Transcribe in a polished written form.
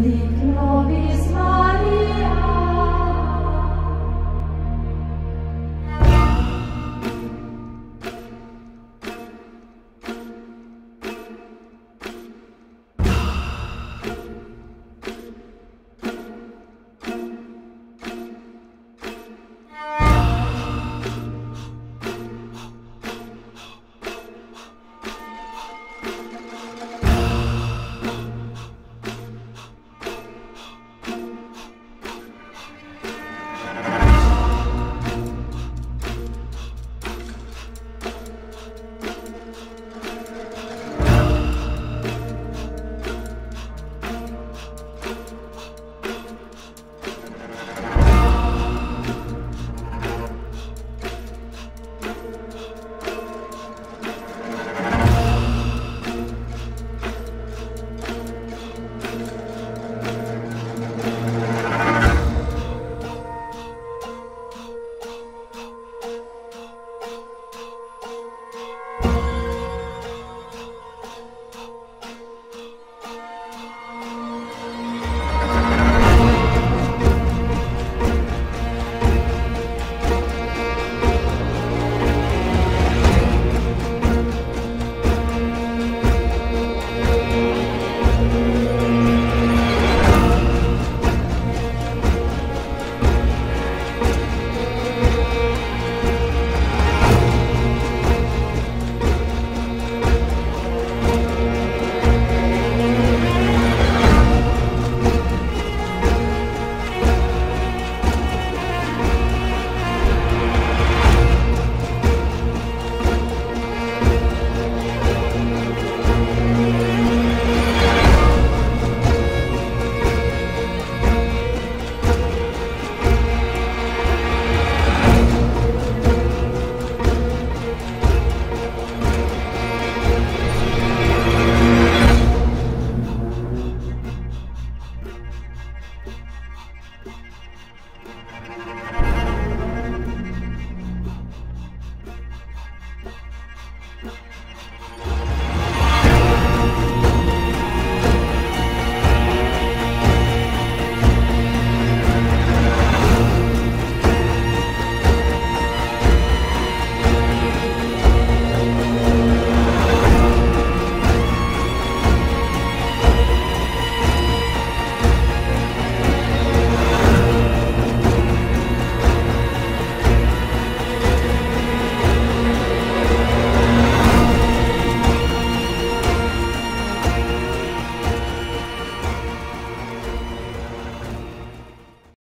The glory is